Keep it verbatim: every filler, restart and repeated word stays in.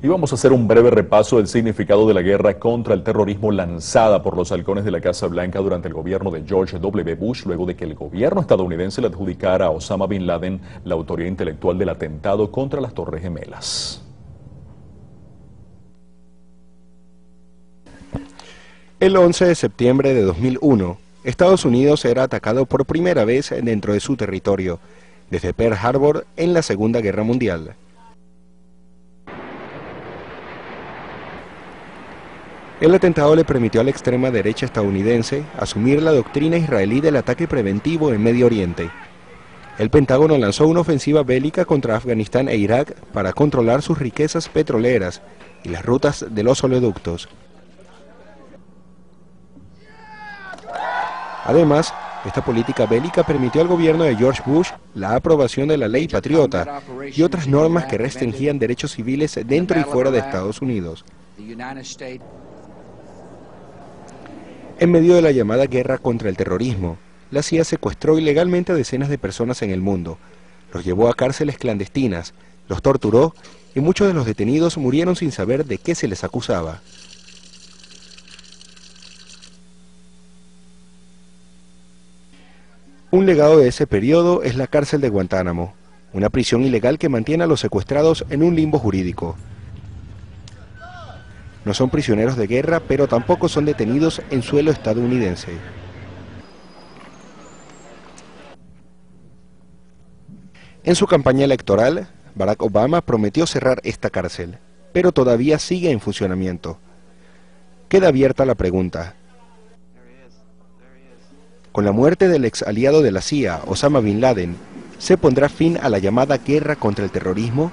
Y vamos a hacer un breve repaso del significado de la guerra contra el terrorismo lanzada por los halcones de la Casa Blanca durante el gobierno de George doble ve Bush, luego de que el gobierno estadounidense le adjudicara a Osama Bin Laden la autoría intelectual del atentado contra las Torres Gemelas. El once de septiembre de dos mil uno, Estados Unidos era atacado por primera vez dentro de su territorio, desde Pearl Harbor en la Segunda Guerra Mundial. El atentado le permitió a la extrema derecha estadounidense asumir la doctrina israelí del ataque preventivo en Medio Oriente. El Pentágono lanzó una ofensiva bélica contra Afganistán e Irak para controlar sus riquezas petroleras y las rutas de los oleoductos. Además, esta política bélica permitió al gobierno de George Bush la aprobación de la Ley Patriota y otras normas que restringían derechos civiles dentro y fuera de Estados Unidos. En medio de la llamada guerra contra el terrorismo, la C I A secuestró ilegalmente a decenas de personas en el mundo, los llevó a cárceles clandestinas, los torturó y muchos de los detenidos murieron sin saber de qué se les acusaba. Un legado de ese periodo es la cárcel de Guantánamo, una prisión ilegal que mantiene a los secuestrados en un limbo jurídico. No son prisioneros de guerra, pero tampoco son detenidos en suelo estadounidense. En su campaña electoral, Barack Obama prometió cerrar esta cárcel, pero todavía sigue en funcionamiento. Queda abierta la pregunta. Con la muerte del ex aliado de la C I A, Osama Bin Laden, ¿se pondrá fin a la llamada guerra contra el terrorismo?